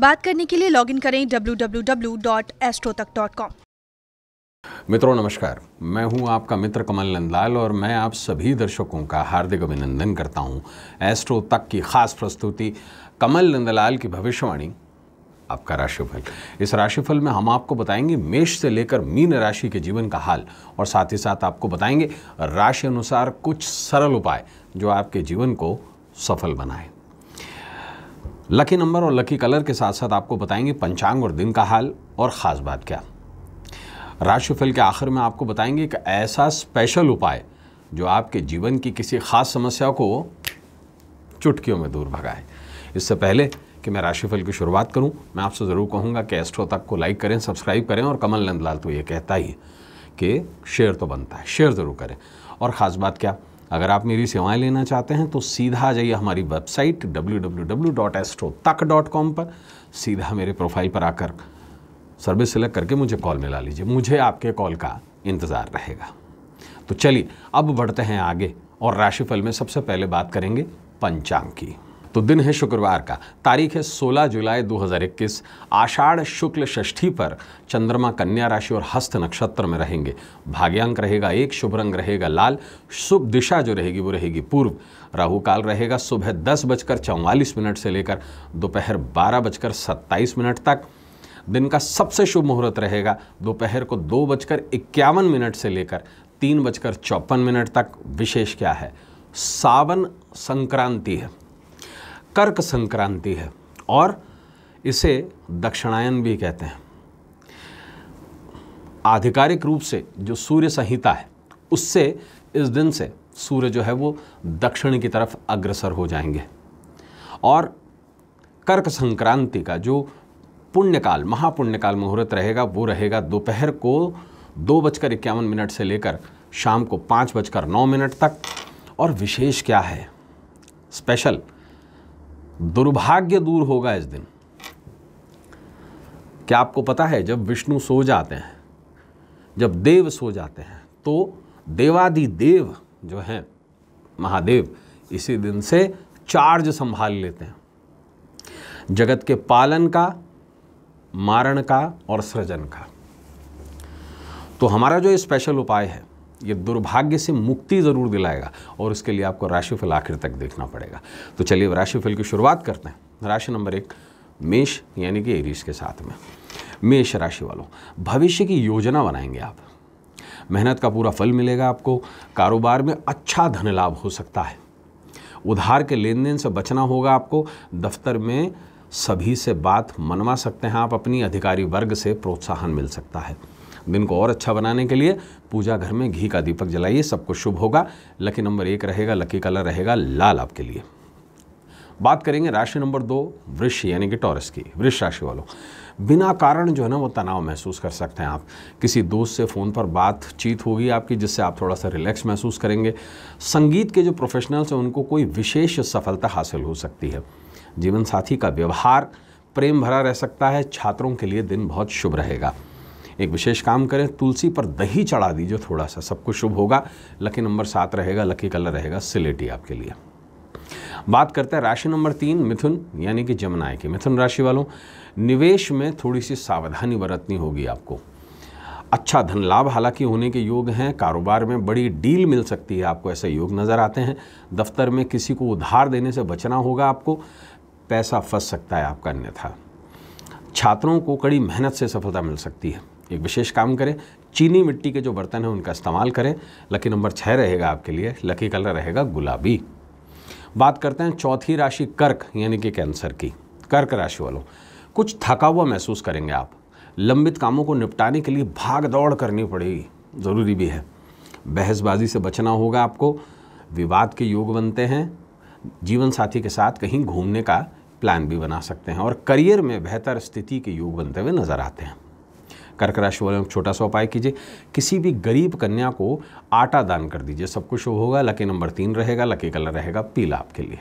बात करने के लिए लॉगिन करें www.astrotak.com। मित्रों नमस्कार, मैं हूं आपका मित्र कमल नंदलाल और मैं आप सभी दर्शकों का हार्दिक अभिनंदन करता हूं। एस्ट्रोतक की खास प्रस्तुति कमल नंदलाल की भविष्यवाणी, आपका राशिफल। इस राशिफल में हम आपको बताएंगे मेष से लेकर मीन राशि के जीवन का हाल और साथ ही साथ आपको बताएंगे राशि अनुसार कुछ सरल उपाय जो आपके जीवन को सफल बनाए। लकी नंबर और लकी कलर के साथ साथ आपको बताएंगे पंचांग और दिन का हाल और ख़ास बात क्या। राशिफल के आखिर में आपको बताएंगे एक ऐसा स्पेशल उपाय जो आपके जीवन की किसी खास समस्या को चुटकियों में दूर भगाए। इससे पहले कि मैं राशिफल की शुरुआत करूं, मैं आपसे ज़रूर कहूंगा कि एस्ट्रोतक को लाइक करें, सब्सक्राइब करें और कमल नंदलाल तो ये कहता ही है कि शेयर तो बनता है, शेयर ज़रूर करें। और ख़ास बात क्या, अगर आप मेरी सेवाएं लेना चाहते हैं तो सीधा आ जाइए हमारी वेबसाइट www.astrotak.com पर, सीधा मेरे प्रोफाइल पर आकर सर्विस सेलेक्ट करके मुझे कॉल मिला लीजिए। मुझे आपके कॉल का इंतज़ार रहेगा। तो चलिए अब बढ़ते हैं आगे और राशिफल में सबसे पहले बात करेंगे पंचांग की। तो दिन है शुक्रवार का, तारीख है 16 जुलाई 2021। आषाढ़ शुक्ल षष्ठी पर चंद्रमा कन्या राशि और हस्त नक्षत्र में रहेंगे। भाग्यांक रहेगा 1, शुभ रंग रहेगा लाल, शुभ दिशा जो रहेगी वो रहेगी पूर्व। राहु काल रहेगा सुबह 10:44 से लेकर दोपहर 12:27 तक। दिन का सबसे शुभ मुहूर्त रहेगा दोपहर को 2:51 से लेकर 3:54 तक। विशेष क्या है, सावन संक्रांति है, कर्क संक्रांति है और इसे दक्षिणायन भी कहते हैं। आधिकारिक रूप से जो सूर्य संहिता है उससे इस दिन से सूर्य जो है वो दक्षिण की तरफ अग्रसर हो जाएंगे और कर्क संक्रांति का जो पुण्यकाल, महापुण्यकाल मुहूर्त रहेगा वो रहेगा दोपहर को 2:51 से लेकर शाम को 5:09 तक। और विशेष क्या है, स्पेशल दुर्भाग्य दूर होगा इस दिन। क्या आपको पता है, जब विष्णु सो जाते हैं, जब देव सो जाते हैं तो देवादि देव जो हैं महादेव इसी दिन से चार्ज संभाल लेते हैं, जगत के पालन का, मारण का और सृजन का। तो हमारा जो ये स्पेशल उपाय है ये दुर्भाग्य से मुक्ति ज़रूर दिलाएगा और उसके लिए आपको राशिफल आखिर तक देखना पड़ेगा। तो चलिए राशिफल की शुरुआत करते हैं। राशि नंबर 1 मेष यानी कि एरीज के साथ में। मेष राशि वालों, भविष्य की योजना बनाएंगे आप, मेहनत का पूरा फल मिलेगा आपको। कारोबार में अच्छा धन लाभ हो सकता है, उधार के लेन देन से बचना होगा आपको। दफ्तर में सभी से बात मनवा सकते हैं आप, अपनी अधिकारी वर्ग से प्रोत्साहन मिल सकता है। दिन को और अच्छा बनाने के लिए पूजा घर में घी का दीपक जलाइए, सब कुछ शुभ होगा। लकी नंबर 1 रहेगा, लकी कलर रहेगा लाल आपके लिए। बात करेंगे राशि नंबर 2 वृष यानी कि टॉरस की। वृष राशि वालों, बिना कारण जो है ना वो तनाव महसूस कर सकते हैं आप। किसी दोस्त से फ़ोन पर बातचीत होगी आपकी जिससे आप थोड़ा सा रिलैक्स महसूस करेंगे। संगीत के जो प्रोफेशनल्स हैं उनको कोई विशेष सफलता हासिल हो सकती है। जीवन साथी का व्यवहार प्रेम भरा रह सकता है। छात्रों के लिए दिन बहुत शुभ रहेगा। एक विशेष काम करें, तुलसी पर दही चढ़ा दीजिए थोड़ा सा, सब कुछ शुभ होगा। लकी नंबर 7 रहेगा, लकी कलर रहेगा सिलेटी आपके लिए। बात करते हैं राशि नंबर 3 मिथुन यानी कि जमुनाय की। मिथुन राशि वालों, निवेश में थोड़ी सी सावधानी बरतनी होगी आपको। अच्छा धन लाभ हालांकि होने के योग हैं। कारोबार में बड़ी डील मिल सकती है आपको, ऐसे योग नज़र आते हैं। दफ्तर में किसी को उधार देने से बचना होगा आपको, पैसा फंस सकता है आपका अन्यथा। छात्रों को कड़ी मेहनत से सफलता मिल सकती है। एक विशेष काम करें, चीनी मिट्टी के जो बर्तन हैं उनका इस्तेमाल करें। लकी नंबर 6 रहेगा आपके लिए, लकी कलर रहेगा गुलाबी। बात करते हैं चौथी राशि कर्क यानी कि कैंसर की। कर्क राशि वालों, कुछ थका हुआ महसूस करेंगे आप। लंबित कामों को निपटाने के लिए भाग दौड़ करनी पड़ेगी, ज़रूरी भी है। बहसबाजी से बचना होगा आपको। विवाद के योग बनते हैं। जीवन साथी के साथ कहीं घूमने का प्लान भी बना सकते हैं और करियर में बेहतर स्थिति के योग बनते हुए नज़र आते हैं। कर्क राशि वाले छोटा सा उपाय कीजिए, किसी भी गरीब कन्या को आटा दान कर दीजिए, सब कुछ शुभ होगा। लकी नंबर 3 रहेगा, लकी कलर रहेगा पीला आपके लिए।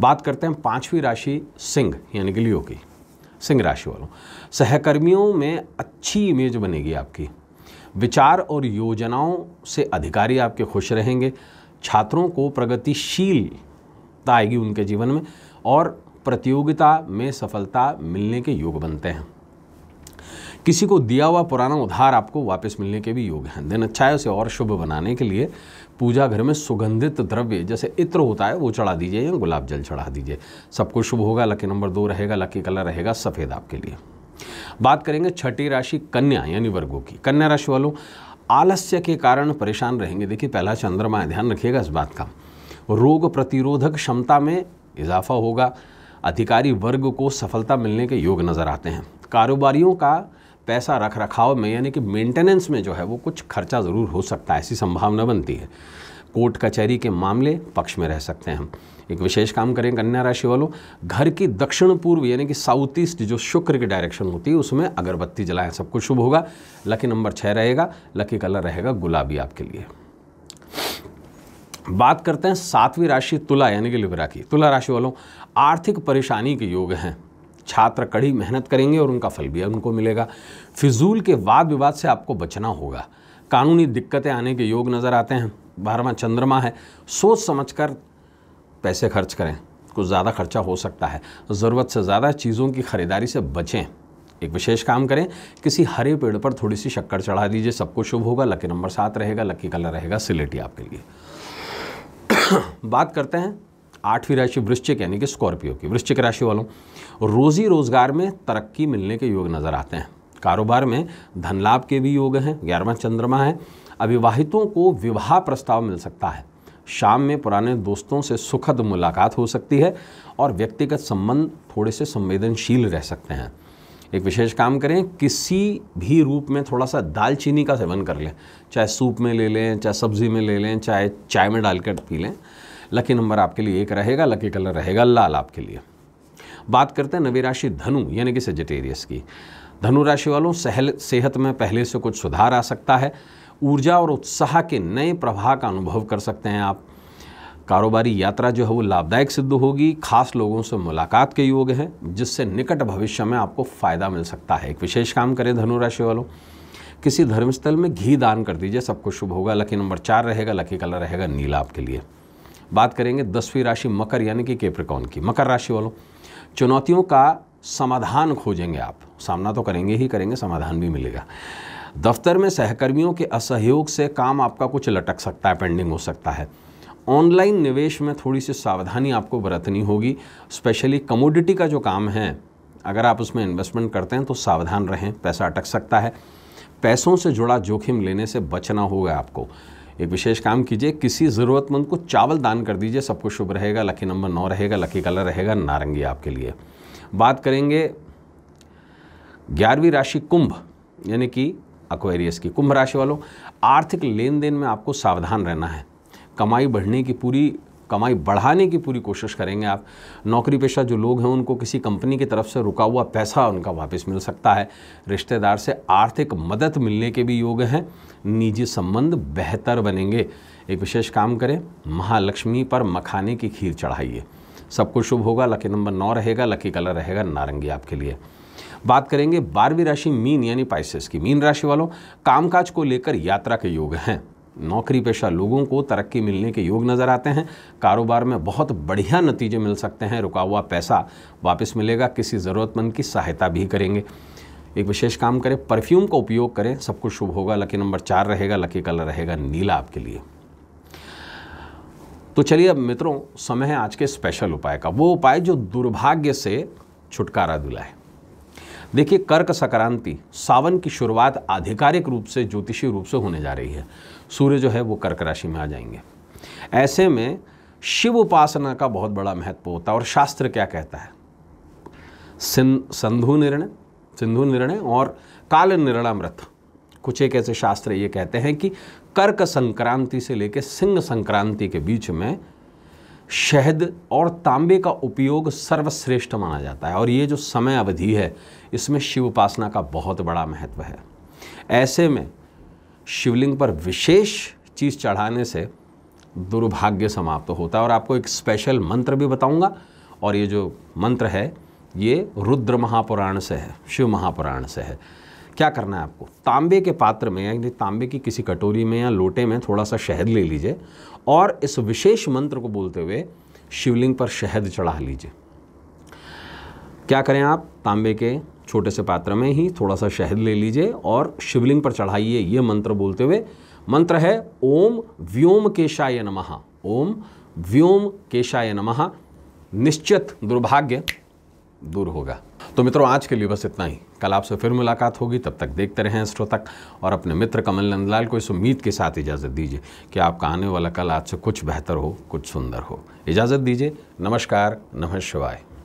बात करते हैं 5वीं राशि सिंह यानी कि लियो की। सिंह राशि वालों, सहकर्मियों में अच्छी इमेज बनेगी आपकी। विचार और योजनाओं से अधिकारी आपके खुश रहेंगे। छात्रों को प्रगतिशीलता आएगी उनके जीवन में और प्रतियोगिता में सफलता मिलने के योग बनते हैं। किसी को दिया हुआ पुराना उधार आपको वापस मिलने के भी योग हैं। दिन अच्छा है, उसे और शुभ बनाने के लिए पूजा घर में सुगंधित द्रव्य जैसे इत्र होता है वो चढ़ा दीजिए या गुलाब जल चढ़ा दीजिए। सबको शुभ होगा। लकी नंबर 2 रहेगा, लकी कलर रहेगा सफ़ेद आपके लिए। बात करेंगे छठी राशि कन्या यानी वर्गों की। कन्या राशि वालों आलस्य के कारण परेशान रहेंगे। देखिए पहला चंद्रमा, ध्यान रखिएगा इस बात का। रोग प्रतिरोधक क्षमता में इजाफा होगा। अधिकारी वर्ग को सफलता मिलने के योग नज़र आते हैं। कारोबारियों का पैसा रख रखाव में यानी कि मेंटेनेंस में जो है वो कुछ खर्चा ज़रूर हो सकता है, ऐसी संभावना बनती है। कोर्ट कचहरी के मामले पक्ष में रह सकते हैं। एक विशेष काम करें कन्या राशि वालों, घर की दक्षिण पूर्व यानी कि साउथ ईस्ट जो शुक्र की डायरेक्शन होती है उसमें अगरबत्ती जलाएं। सब कुछ शुभ होगा। लकी नंबर 6 रहेगा, लकी कलर रहेगा गुलाबी आपके लिए। बात करते हैं 7वीं राशि तुला यानी कि लिब्रा की। तुला राशि वालों आर्थिक परेशानी के योग हैं। छात्र कड़ी मेहनत करेंगे और उनका फल भी उनको मिलेगा। फिजूल के वाद विवाद से आपको बचना होगा। कानूनी दिक्कतें आने के योग नज़र आते हैं। 12वां चंद्रमा है, सोच समझकर पैसे खर्च करें, कुछ ज़्यादा खर्चा हो सकता है। ज़रूरत से ज़्यादा चीज़ों की खरीदारी से बचें। एक विशेष काम करें, किसी हरे पेड़ पर थोड़ी सी शक्कर चढ़ा दीजिए। सबको शुभ होगा। लकी नंबर 7 रहेगा, लकी कलर रहेगा सिलेटी आपके लिए। बात करते हैं 8वीं राशि वृश्चिक यानी कि स्कॉर्पियो की। वृश्चिक राशि वालों रोजी रोजगार में तरक्की मिलने के योग नज़र आते हैं। कारोबार में धन लाभ के भी योग हैं। 11वां चंद्रमा है। अविवाहितों को विवाह प्रस्ताव मिल सकता है। शाम में पुराने दोस्तों से सुखद मुलाकात हो सकती है और व्यक्तिगत संबंध थोड़े से संवेदनशील रह सकते हैं। एक विशेष काम करें, किसी भी रूप में थोड़ा सा दालचीनी का सेवन कर लें। चाहे सूप में ले लें, चाहे सब्जी में ले लें, चाहे चाय में डालकर पी लें। लकी नंबर आपके लिए 1 रहेगा, लकी कलर रहेगा लाल आपके लिए। बात करते हैं 9वीं राशि धनु यानी कि सेजिटेरियस की। धनु राशि वालों सेहत में पहले से कुछ सुधार आ सकता है। ऊर्जा और उत्साह के नए प्रवाह का अनुभव कर सकते हैं आप। कारोबारी यात्रा जो है वो लाभदायक सिद्ध होगी। खास लोगों से मुलाकात के योग हैं जिससे निकट भविष्य में आपको फ़ायदा मिल सकता है। एक विशेष काम करें धनु राशि वालों, किसी धर्मस्थल में घी दान कर दीजिए। सबको शुभ होगा। लकी नंबर 4 रहेगा, लकी कलर रहेगा नीला आपके लिए। बात करेंगे 10वीं राशि मकर यानी कि कैप्रिकॉर्न की। मकर राशि वालों चुनौतियों का समाधान खोजेंगे आप। सामना तो करेंगे ही करेंगे, समाधान भी मिलेगा। दफ्तर में सहकर्मियों के असहयोग से काम आपका कुछ लटक सकता है, पेंडिंग हो सकता है। ऑनलाइन निवेश में थोड़ी सी सावधानी आपको बरतनी होगी। स्पेशली कमोडिटी का जो काम है अगर आप उसमें इन्वेस्टमेंट करते हैं तो सावधान रहें, पैसा अटक सकता है। पैसों से जुड़ा जोखिम लेने से बचना होगा आपको। एक विशेष काम कीजिए, किसी ज़रूरतमंद को चावल दान कर दीजिए। सबको शुभ रहेगा, लकी नंबर 9 रहेगा, लकी कलर रहेगा नारंगी आपके लिए। बात करेंगे 11वीं राशि कुंभ यानी कि एक्वेरियस की। कुंभ राशि वालों आर्थिक लेन देन में आपको सावधान रहना है। कमाई बढ़ाने की पूरी कोशिश करेंगे आप। नौकरी पेशा जो लोग हैं उनको किसी कंपनी की तरफ से रुका हुआ पैसा उनका वापस मिल सकता है। रिश्तेदार से आर्थिक मदद मिलने के भी योग हैं। निजी संबंध बेहतर बनेंगे। एक विशेष काम करें, महालक्ष्मी पर मखाने की खीर चढ़ाइए। सबको शुभ होगा। लकी नंबर 9 रहेगा, लकी कलर रहेगा नारंगी आपके लिए। बात करेंगे 12वीं राशि मीन यानी पाइसेस की। मीन राशि वालों कामकाज को लेकर यात्रा के योग हैं। नौकरी पेशा लोगों को तरक्की मिलने के योग नज़र आते हैं। कारोबार में बहुत बढ़िया नतीजे मिल सकते हैं। रुका हुआ पैसा वापस मिलेगा। किसी ज़रूरतमंद की सहायता भी करेंगे। एक विशेष काम करें, परफ्यूम का उपयोग करें। सब कुछ शुभ होगा। लकी नंबर 4 रहेगा, लकी कलर रहेगा नीला आपके लिए। तो चलिए अब मित्रों समय है आज के स्पेशल उपाय का, वो उपाय जो दुर्भाग्य से छुटकारा दिलाए। देखिए कर्क संक्रांति सावन की शुरुआत आधिकारिक रूप से ज्योतिषीय रूप से होने जा रही है। सूर्य जो है वो कर्क राशि में आ जाएंगे। ऐसे में शिव उपासना का बहुत बड़ा महत्व होता है। और शास्त्र क्या कहता है, सिंधु निर्णय और काल निर्णयामृत, कुछ एक ऐसे शास्त्र ये कहते हैं कि कर्क संक्रांति से लेकर सिंह संक्रांति के बीच में शहद और तांबे का उपयोग सर्वश्रेष्ठ माना जाता है। और ये जो समय अवधि है इसमें शिव उपासना का बहुत बड़ा महत्व है। ऐसे में शिवलिंग पर विशेष चीज़ चढ़ाने से दुर्भाग्य समाप्त होता है। और आपको एक स्पेशल मंत्र भी बताऊंगा, और ये जो मंत्र है ये रुद्र महापुराण से है, शिव महापुराण से है। क्या करना है आपको, तांबे के पात्र में यानी तांबे की किसी कटोरी में या लोटे में थोड़ा सा शहद ले लीजिए और इस विशेष मंत्र को बोलते हुए शिवलिंग पर शहद चढ़ा लीजिए। क्या करें आप, तांबे के छोटे से पात्र में ही थोड़ा सा शहद ले लीजिए और शिवलिंग पर चढ़ाइए ये मंत्र बोलते हुए। मंत्र है ओम व्योम केशाय नमः। ओम व्योम केशाय नमः। निश्चित दुर्भाग्य दूर होगा। तो मित्रों आज के लिए बस इतना ही। कल आपसे फिर मुलाकात होगी, तब तक देखते रहें एस्ट्रोटक और अपने मित्र कमल नंदलाल को इस उम्मीद के साथ इजाज़त दीजिए कि आपका आने वाला कल आज से कुछ बेहतर हो, कुछ सुंदर हो। इजाज़त दीजिए। नमस्कार। नमः शिवाय।